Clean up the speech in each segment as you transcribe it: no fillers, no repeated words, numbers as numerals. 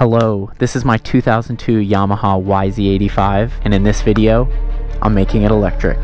Hello, this is my 2002 Yamaha YZ85, and in this video, I'm making it electric.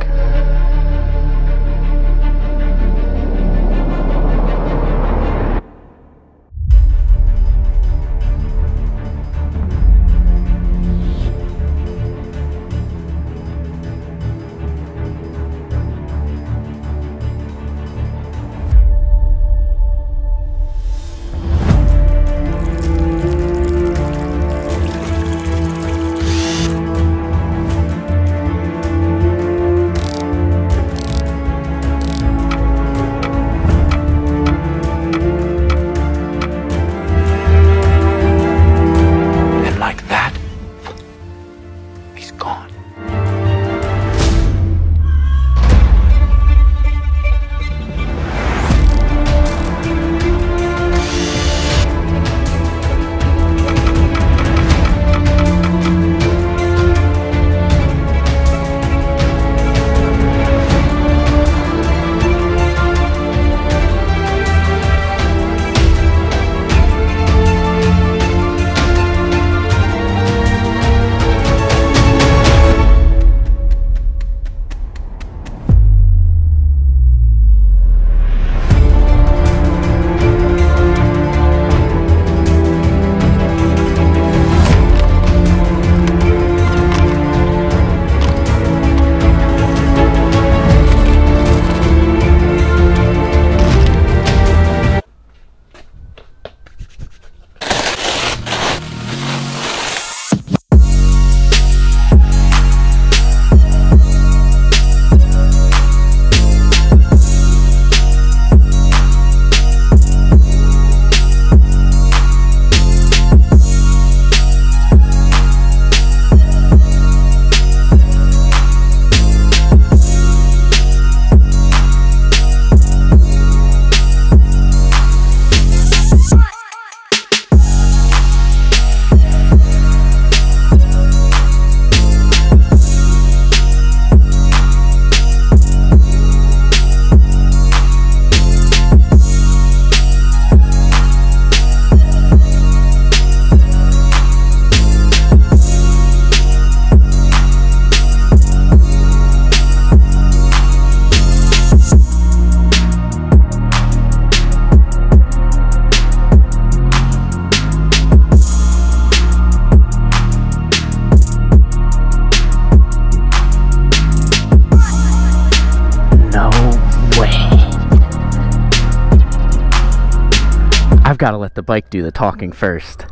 I've got to let the bike do the talking first.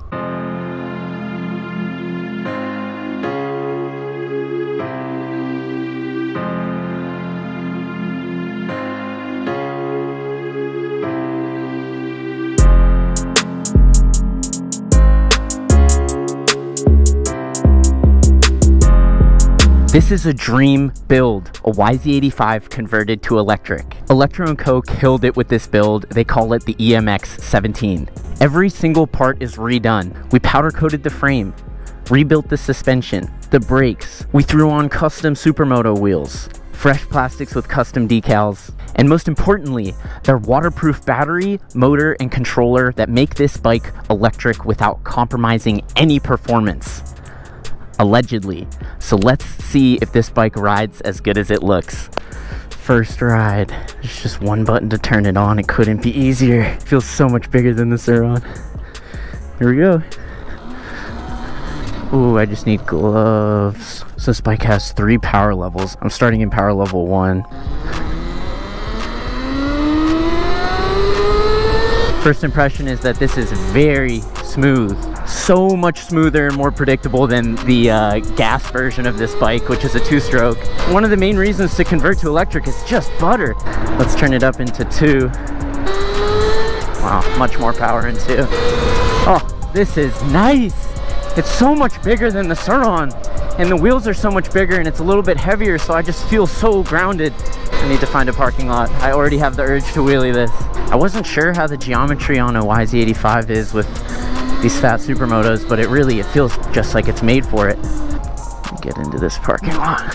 This is a dream build, a YZ85 converted to electric. Electro and Co killed it with this build. They call it the EMX-17. Every single part is redone. We powder coated the frame, rebuilt the suspension, the brakes. We threw on custom supermoto wheels, fresh plastics with custom decals, and most importantly, their waterproof battery, motor, and controller that make this bike electric without compromising any performance. Allegedly. So let's see if this bike rides as good as it looks. First ride. There's just one button to turn it on. It couldn't be easier. It feels so much bigger than the Sur Ron. Here we go. Ooh, I just need gloves. So this bike has 3 power levels. I'm starting in power level 1. First impression is that this is very smooth. So much smoother and more predictable than the gas version of this bike, which is a 2-stroke. One of the main reasons to convert to electric is just butter. Let's turn it up into 2. Wow, much more power in 2. Oh, this is nice. It's so much bigger than the Sur Ron, and the wheels are so much bigger, and it's a little bit heavier, so I just feel so grounded. I need to find a parking lot. I already have the urge to wheelie this. I wasn't sure how the geometry on a YZ85 is with these fat supermotos, but it feels just like it's made for it. Get into this parking lot.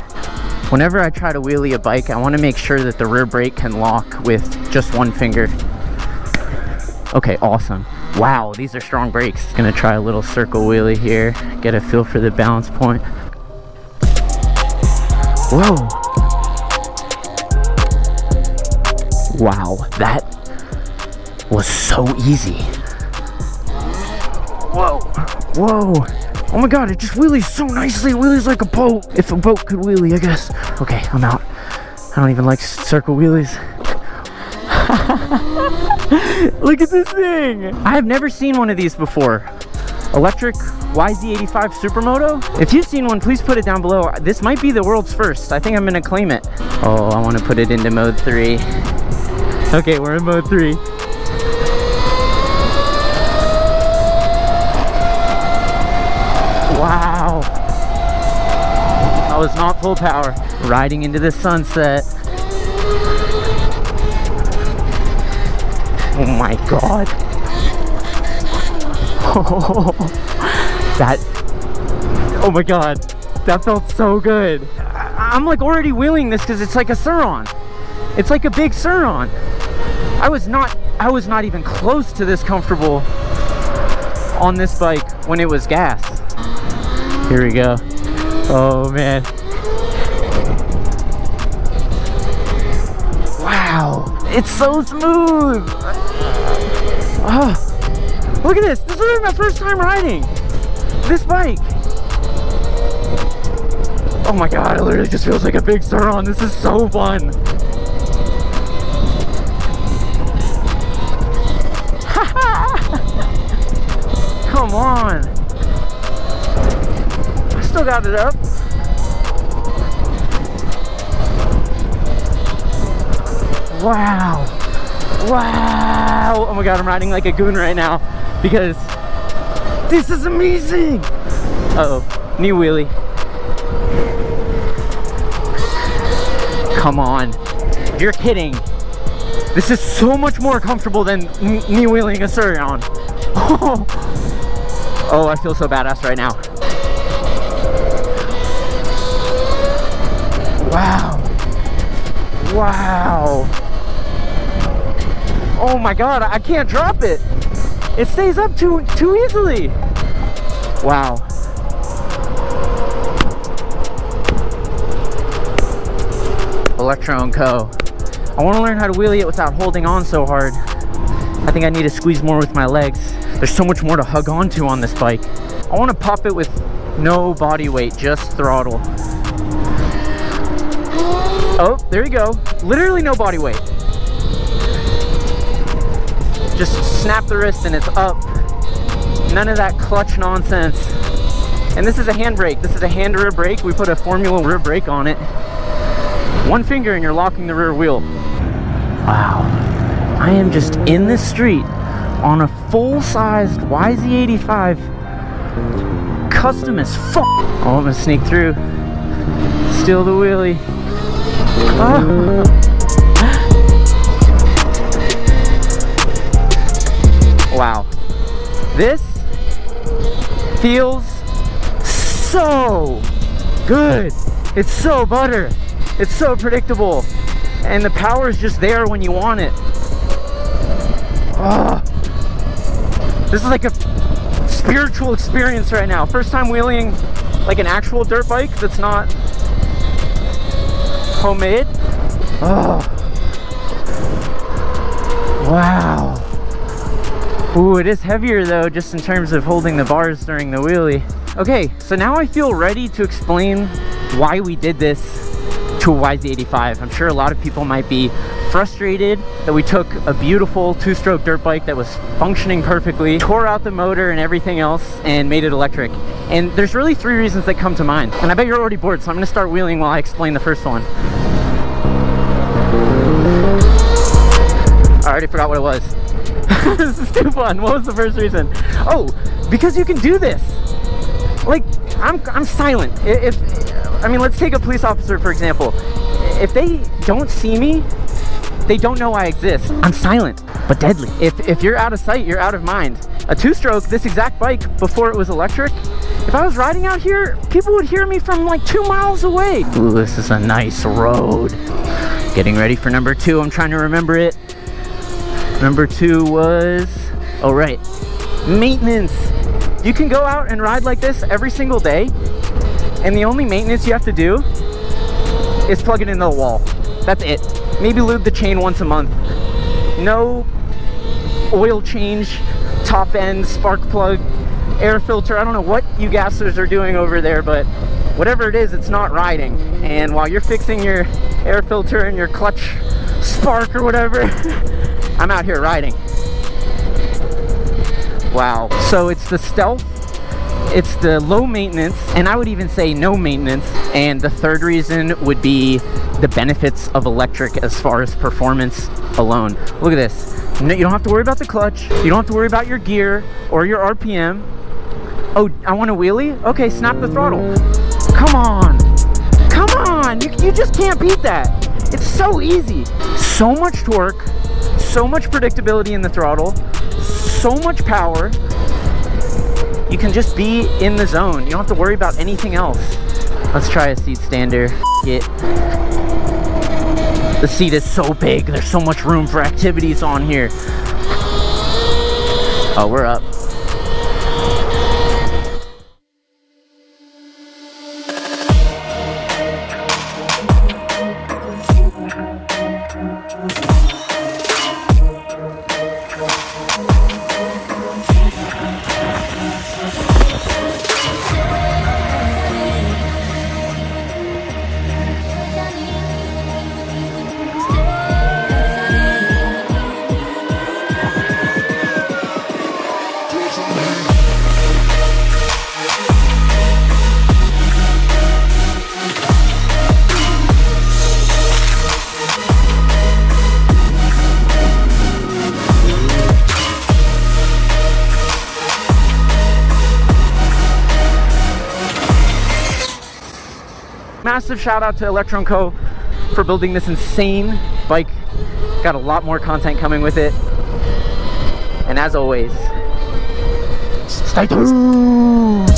Whenever I try to wheelie a bike, I want to make sure that the rear brake can lock with just one finger. Okay, awesome. Wow, these are strong brakes. Gonna try a little circle wheelie here, get a feel for the balance point. Whoa. Wow, that was so easy. Whoa, whoa. Oh my God, it just wheelies so nicely. It wheelies like a boat. If a boat could wheelie, I guess. Okay, I'm out. I don't even like circle wheelies. Look at this thing. I have never seen one of these before. Electric YZ85 Supermoto. If you've seen one, please put it down below. This might be the world's first. I think I'm gonna claim it. Oh, I wanna put it into mode 3. Okay, we're in mode 3. Wow. That was not full power. Riding into the sunset. Oh my God. Oh, oh my God. That felt so good. I'm like already wheeling this because it's like a Sur Ron. It's like a big Sur Ron. I was not even close to this comfortable on this bike when it was gas. Here we go. Oh man. Wow. It's so smooth. Oh, look at this. This is my first time riding this bike. Oh my God, it literally just feels like a big Sur Ron. This is so fun. Come on. I still got it up. Wow, wow. Oh my God, I'm riding like a goon right now because this is amazing. Uh-oh, knee wheelie. Come on, you're kidding. This is so much more comfortable than knee wheeling a Sur Ron. Oh. Oh, I feel so badass right now. Wow, wow. Oh my God, I can't drop it. It stays up too easily. Wow. Electro and Co. I want to learn how to wheelie it without holding on so hard. I think I need to squeeze more with my legs. There's so much more to hug onto on this bike. I want to pop it with no body weight, just throttle. Oh, there you go. Literally no body weight. Just snap the wrist and it's up. None of that clutch nonsense. And this is a hand brake. This is a hand rear brake. We put a Formula rear brake on it. One finger and you're locking the rear wheel. Wow. I am just in the street on a full-sized YZ85. Custom as fuck. Oh, I'm gonna sneak through. Steal the wheelie. Oh. Wow, this feels so good. It's so butter. It's so predictable. And the power is just there when you want it. Oh, this is like a spiritual experience right now. First time wheeling like an actual dirt bike that's not homemade. Oh, wow. Ooh, it is heavier though, just in terms of holding the bars during the wheelie. Okay, so now I feel ready to explain why we did this to a YZ85. I'm sure a lot of people might be frustrated that we took a beautiful two-stroke dirt bike that was functioning perfectly, tore out the motor and everything else, and made it electric. And there's really three reasons that come to mind. And I bet you're already bored, so I'm gonna start wheeling while I explain the first one. I already forgot what it was. This is too fun. What was the first reason? Oh, because you can do this. Like, I'm silent. I mean, let's take a police officer, for example. If they don't see me, they don't know I exist. I'm silent, but deadly. If you're out of sight, you're out of mind. A two-stroke, this exact bike, before it was electric, if I was riding out here, people would hear me from like 2 miles away. Ooh, this is a nice road. Getting ready for number two. I'm trying to remember it. Number two was, oh right, maintenance. You can go out and ride like this every single day, and the only maintenance you have to do is plug it into the wall. That's it. Maybe lube the chain once a month. No oil change, top end, spark plug, air filter. I don't know what you gassers are doing over there, but whatever it is, it's not riding. And while you're fixing your air filter and your clutch spark or whatever, I'm out here riding. Wow. So it's the stealth, it's the low maintenance, and I would even say no maintenance. And the third reason would be the benefits of electric as far as performance alone. Look at this. You don't have to worry about the clutch. You don't have to worry about your gear or your RPM. Oh, I want a wheelie? Okay, snap the throttle. Come on. Come on. You just can't beat that. It's so easy. So much torque, so much predictability in the throttle, so much power. You can just be in the zone. You don't have to worry about anything else. Let's try a seat stander. It. The seat is so big. There's so much room for activities on here. Oh, we're up. Massive shout out to Electro and Co for building this insane bike. Got a lot more content coming with it. And as always, stay tuned.